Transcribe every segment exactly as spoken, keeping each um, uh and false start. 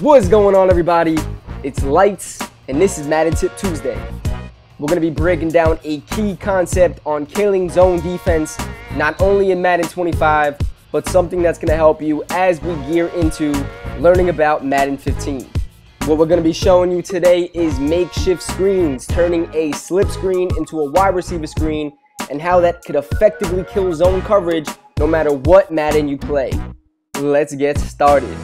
What's going on, everybody? It's Lights, and this is Madden Tip Tuesday. We're going to be breaking down a key concept on killing zone defense, not only in Madden twenty-five, but something that's going to help you as we gear into learning about Madden fifteen. What we're going to be showing you today is makeshift screens, turning a slip screen into a wide receiver screen, and how that could effectively kill zone coverage no matter what Madden you play. Let's get started.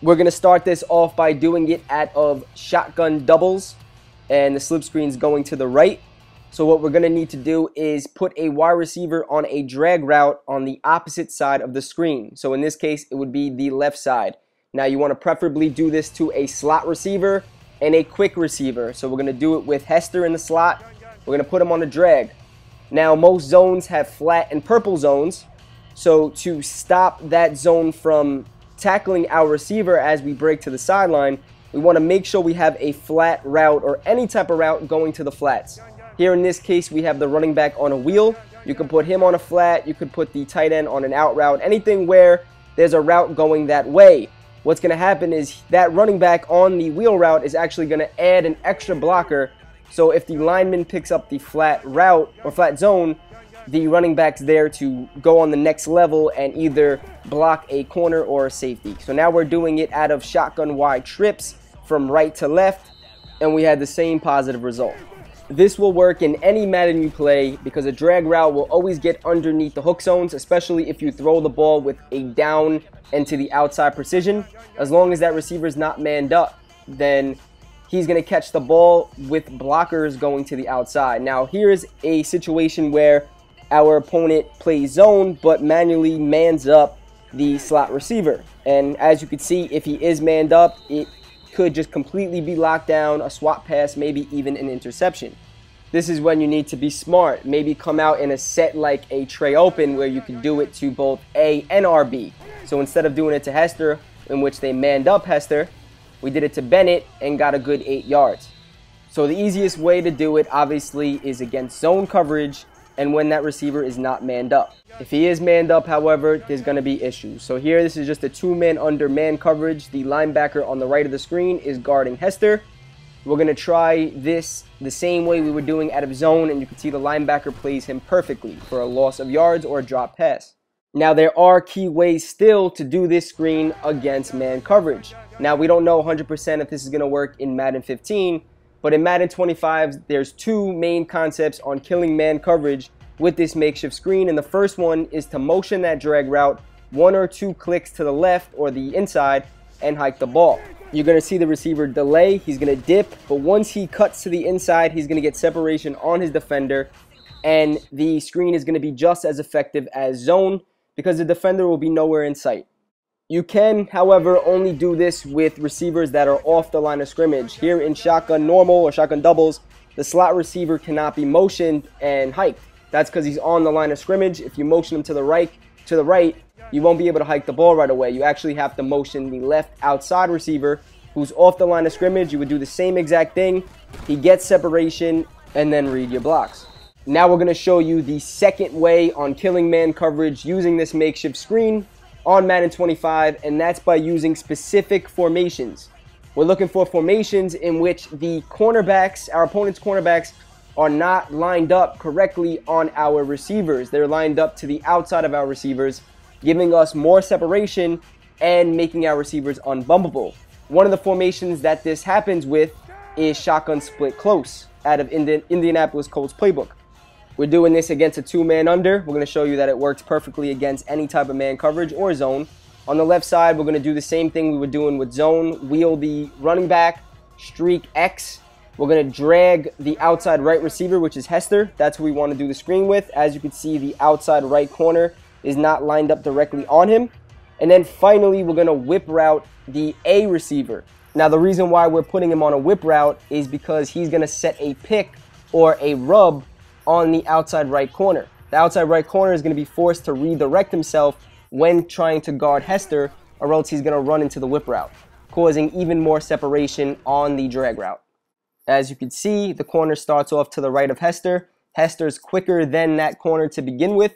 We're going to start this off by doing it at of shotgun doubles, and the slip screen's going to the right. So what we're going to need to do is put a wide receiver on a drag route on the opposite side of the screen. So in this case, it would be the left side. Now you want to preferably do this to a slot receiver and a quick receiver. So we're going to do it with Hester in the slot. We're going to put him on a drag. Now most zones have flat and purple zones. So to stop that zone from tackling our receiver as we break to the sideline, we want to make sure we have a flat route or any type of route going to the flats. Here in this case, we have the running back on a wheel. You can put him on a flat. You could put the tight end on an out route, anything where there's a route going that way. What's going to happen is that running back on the wheel route is actually going to add an extra blocker. So if the lineman picks up the flat route or flat zone, the running back's there to go on the next level and either block a corner or a safety. So now we're doing it out of shotgun wide trips from right to left, and we had the same positive result. This will work in any Madden you play because a drag route will always get underneath the hook zones, especially if you throw the ball with a down and to the outside precision. As long as that receiver's not manned up, then he's going to catch the ball with blockers going to the outside. Now here's a situation where our opponent plays zone but manually mans up the slot receiver, and as you can see, if he is manned up, it could just completely be locked down, a swap pass, maybe even an interception. This is when you need to be smart. Maybe come out in a set like a tray open where you can do it to both A and R B. So instead of doing it to Hester, in which they manned up Hester, we did it to Bennett and got a good eight yards. So the easiest way to do it obviously is against zone coverage and when that receiver is not manned up. If he is manned up, however, there's going to be issues. So here, this is just a two-man under man coverage. The linebacker on the right of the screen is guarding Hester. We're going to try this the same way we were doing out of zone, and you can see the linebacker plays him perfectly for a loss of yards or a drop pass. Now, there are key ways still to do this screen against man coverage. Now, we don't know one hundred percent if this is going to work in Madden fifteen, but in Madden twenty-five, there's two main concepts on killing man coverage with this makeshift screen. And the first one is to motion that drag route one or two clicks to the left or the inside and hike the ball. You're going to see the receiver delay. He's going to dip, but once he cuts to the inside, he's going to get separation on his defender. And the screen is going to be just as effective as zone because the defender will be nowhere in sight. You can, however, only do this with receivers that are off the line of scrimmage. Here in shotgun normal or shotgun doubles, the slot receiver cannot be motioned and hiked. That's because he's on the line of scrimmage. If you motion him to the right, to the right, you won't be able to hike the ball right away. You actually have to motion the left outside receiver who's off the line of scrimmage. You would do the same exact thing. He gets separation and then read your blocks. Now we're going to show you the second way on killing man coverage using this makeshift screen on Madden twenty-five, and that's by using specific formations. We're looking for formations in which the cornerbacks, our opponent's cornerbacks, are not lined up correctly on our receivers. They're lined up to the outside of our receivers, giving us more separation and making our receivers unbumpable. One of the formations that this happens with is shotgun split close out of Indi- Indianapolis Colts playbook. We're doing this against a two-man under. We're going to show you that it works perfectly against any type of man coverage or zone. On the left side, we're going to do the same thing we were doing with zone. Wheel the running back, streak X. We're going to drag the outside right receiver, which is Hester. That's who we want to do the screen with. As you can see, the outside right corner is not lined up directly on him. And then finally, we're going to whip route the A receiver. Now, the reason why we're putting him on a whip route is because he's going to set a pick or a rub on the outside right corner. The outside right corner is going to be forced to redirect himself when trying to guard Hester, or else he's going to run into the whip route, causing even more separation on the drag route. As you can see, the corner starts off to the right of Hester. Hester's quicker than that corner to begin with.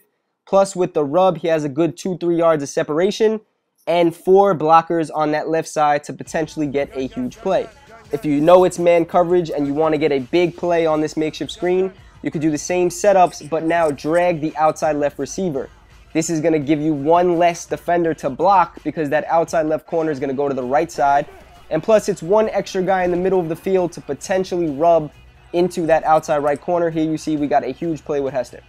Plus, with the rub, he has a good two, three yards of separation, and four blockers on that left side to potentially get a huge play. If you know it's man coverage and you want to get a big play on this makeshift screen, you could do the same setups, but now drag the outside left receiver. This is going to give you one less defender to block because that outside left corner is going to go to the right side. And plus, it's one extra guy in the middle of the field to potentially rub into that outside right corner. Here you see we got a huge play with Hester.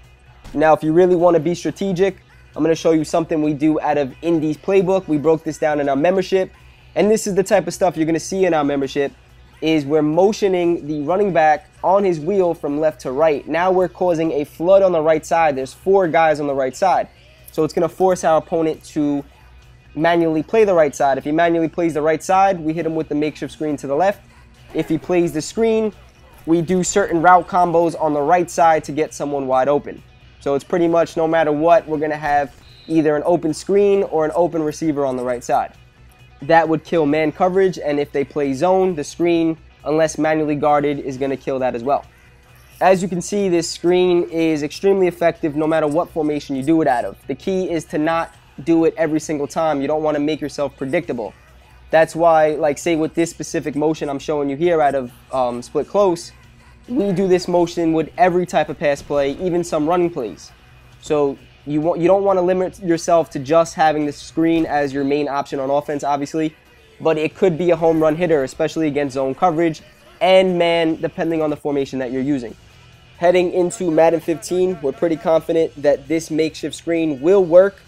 Now, if you really want to be strategic, I'm going to show you something we do out of Indy's playbook. We broke this down in our membership. And this is the type of stuff you're going to see in our membership, is we're motioning the running back on his wheel from left to right. Now we're causing a flood on the right side. There's four guys on the right side. So it's going to force our opponent to manually play the right side. If he manually plays the right side, we hit him with the makeshift screen to the left. If he plays the screen, we do certain route combos on the right side to get someone wide open. So it's pretty much no matter what, we're going to have either an open screen or an open receiver on the right side. That would kill man coverage, and if they play zone, the screen, unless manually guarded, is going to kill that as well. As you can see, this screen is extremely effective no matter what formation you do it out of. The key is to not do it every single time. You don't want to make yourself predictable. That's why, like say with this specific motion I'm showing you here out of um, split close, we do this motion with every type of pass play, even some running plays. So you, want, you don't want to limit yourself to just having the screen as your main option on offense, obviously, but it could be a home run hitter, especially against zone coverage and man, depending on the formation that you're using. Heading into Madden fifteen, we're pretty confident that this makeshift screen will work.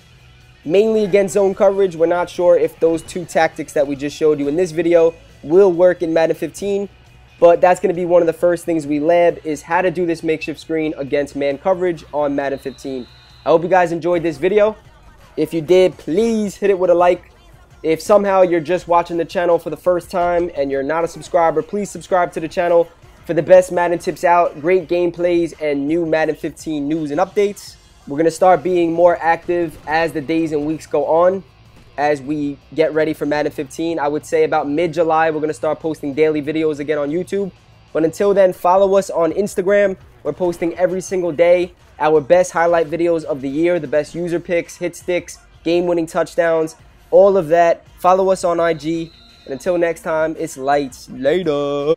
Mainly against zone coverage, we're not sure if those two tactics that we just showed you in this video will work in Madden fifteen, but that's going to be one of the first things we lab, is how to do this makeshift screen against man coverage on Madden fifteen. I hope you guys enjoyed this video. If you did, please hit it with a like. If somehow you're just watching the channel for the first time and you're not a subscriber, please subscribe to the channel for the best Madden tips out, great gameplays, and new Madden fifteen news and updates. We're going to start being more active as the days and weeks go on, as we get ready for Madden fifteen. I would say about mid-July, we're going to start posting daily videos again on YouTube. But until then, follow us on Instagram. We're posting every single day our best highlight videos of the year, the best user picks, hit sticks, game-winning touchdowns, all of that. Follow us on I G. And until next time, it's Lights. Later.